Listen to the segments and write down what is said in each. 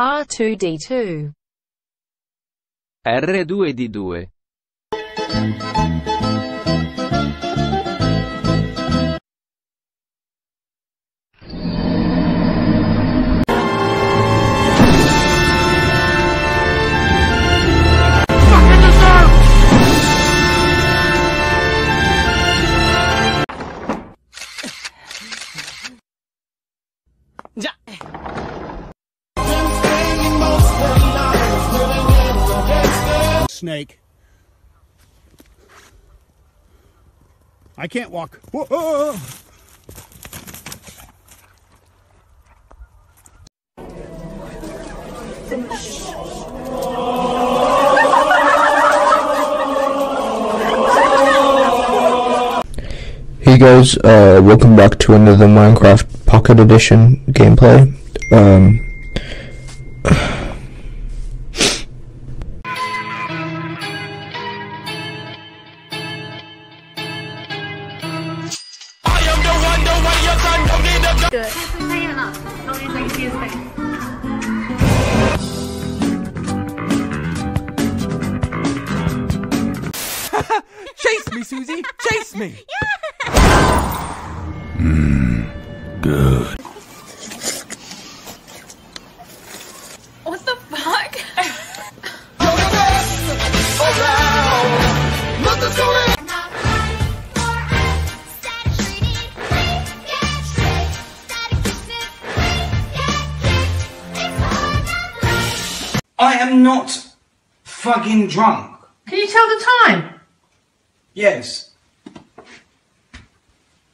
R2-D2 R2-D2 Snake. I can't walk. Whoa. Hey guys, welcome back to another Minecraft Pocket Edition gameplay. Chase me, Susie! Chase me! Good. What the fuck? I am not fucking drunk. Can you tell the time? Yes.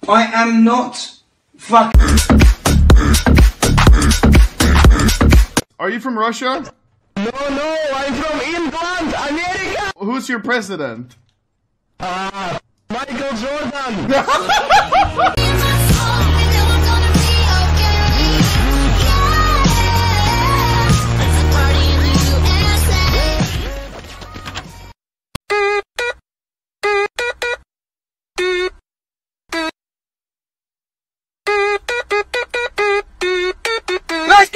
I am not fucking. Are you from Russia? No, I'm from England, America! Who's your president? Michael Jordan! What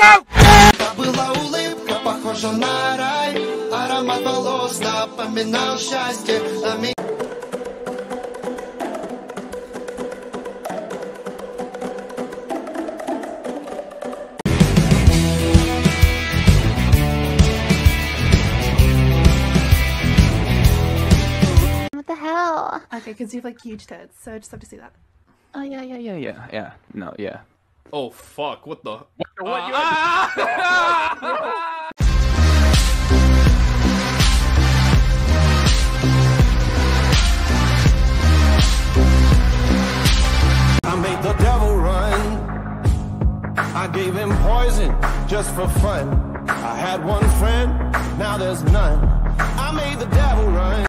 the hell? Okay, because you have like huge tits, so I just have to see that. Oh yeah. No, yeah. Oh fuck! What the? What? I made the devil run. I gave him poison just for fun. I had one friend, now there's none. I made the devil run.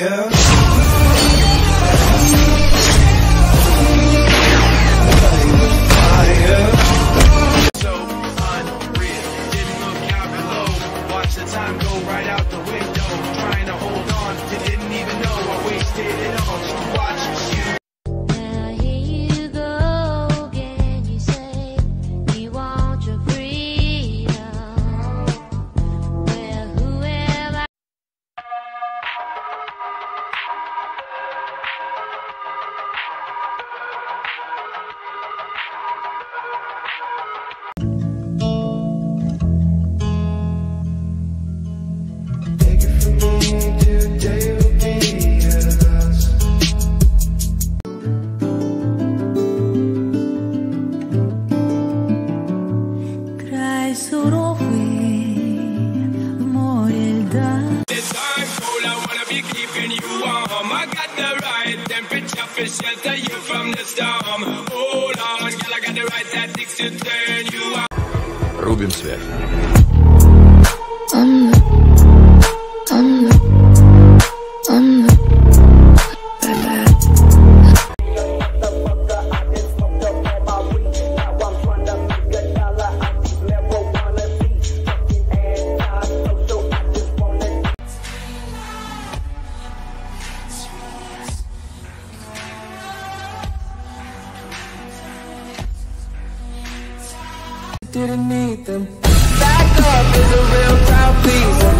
yeah. So unreal, didn't look out below. Watch the time go right out the window. Trying to hold on, you didn't even know I wasted it all. Just watch you. Shelter you from the storm. Hold on, girl, I got the right tactics to turn you on. Рубим связь. Didn't need them. Back up is a real crowd pleaser.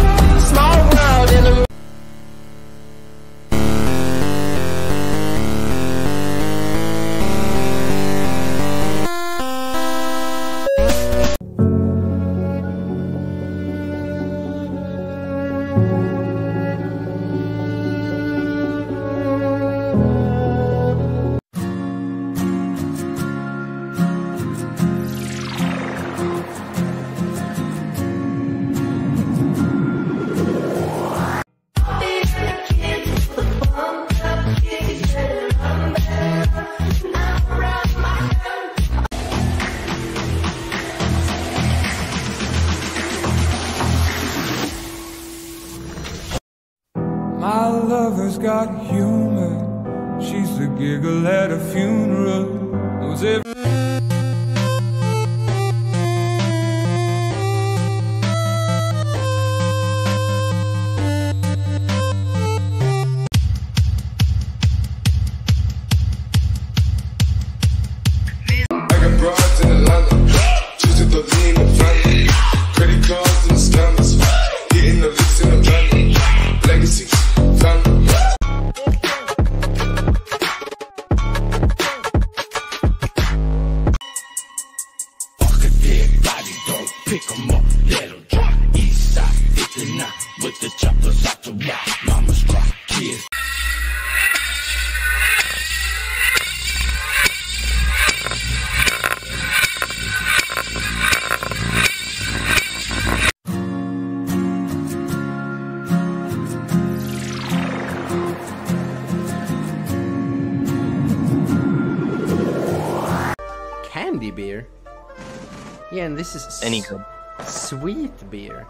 Small world in a lover's got humor. She's a giggle at a funeral. Knows every candy beer. Yeah, and this is any good sweet beer.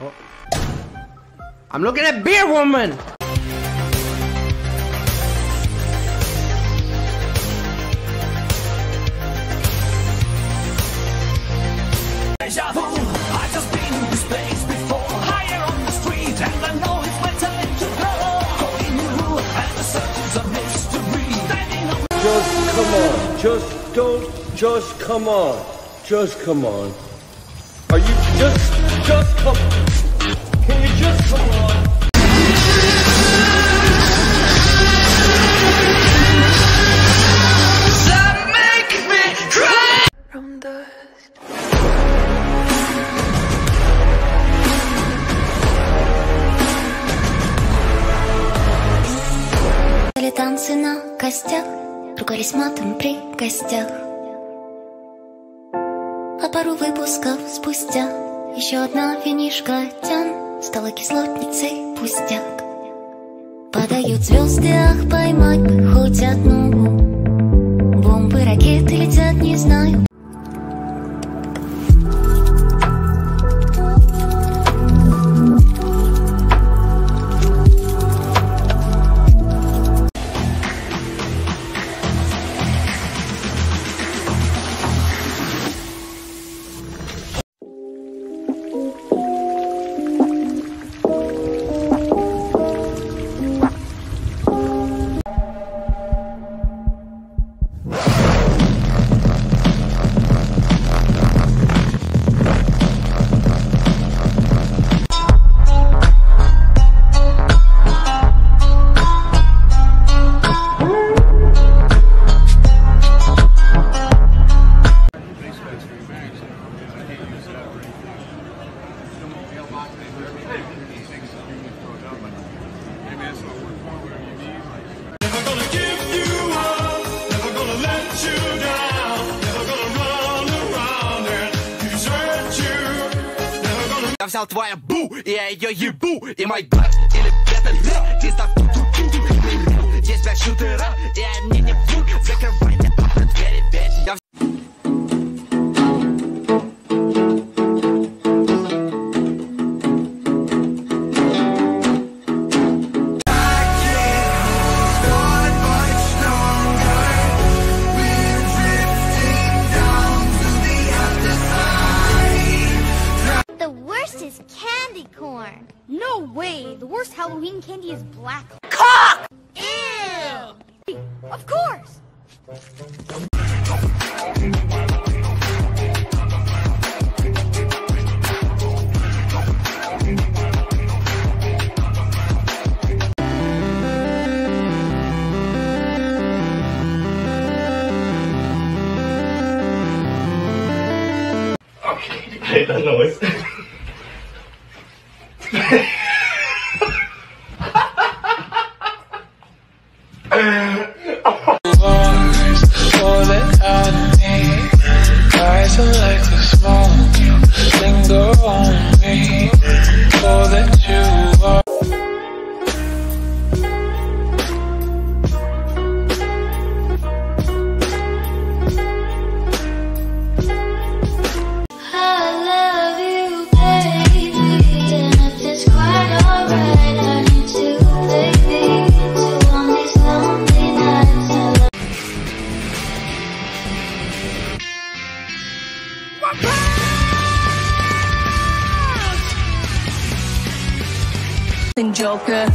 Oh. I'm looking at beer woman. I just been in this place before, higher on the street, and I know it's my time to go. Going new and the searches of mystery. Just come on, just don't, just come on, just come on. Are you just come? Can you just come on? Танцы на костях, ругались матом при гостях. А пару выпусков спустя еще одна винишка тян стала кислотницей пустяк. Подают звезды, ах, поймать бы хоть одну. Бомбы, ракеты летят, не знаю. взял твоя бу, и я ее ебу, и мой брат, или это я, ты сдав ту-ту-ту-ту, здесь бля шутера, и мне не вдруг, закрывай мне папа двери, ведь я... No way! The worst Halloween candy is black. Cock! Ew! Of course! Okay, I hate that noise. Joker.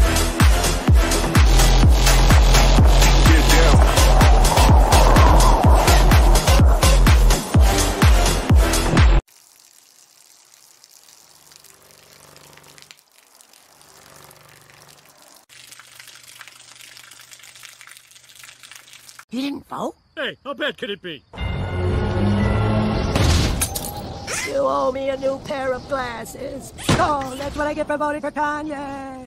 You didn't vote? Hey, how bad could it be? You owe me a new pair of glasses. Oh, that's what I get for voting for Kanye.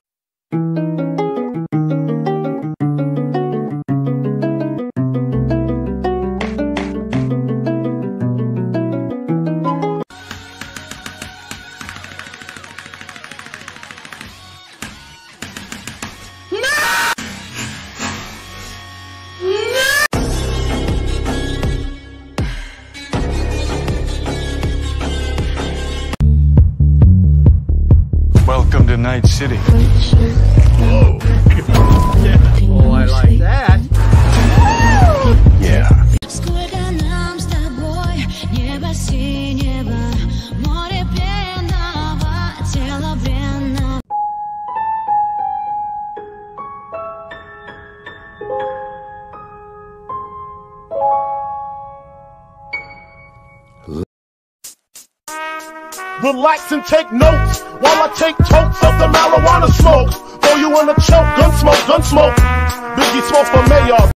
Night City. Whoa. Yeah. Oh, I like that. Woo! Yeah. Relax and take notes while I take totes of the marijuana smoke. Throw you in a choke, gun smoke, gun smoke. Biggie smoke for mayor.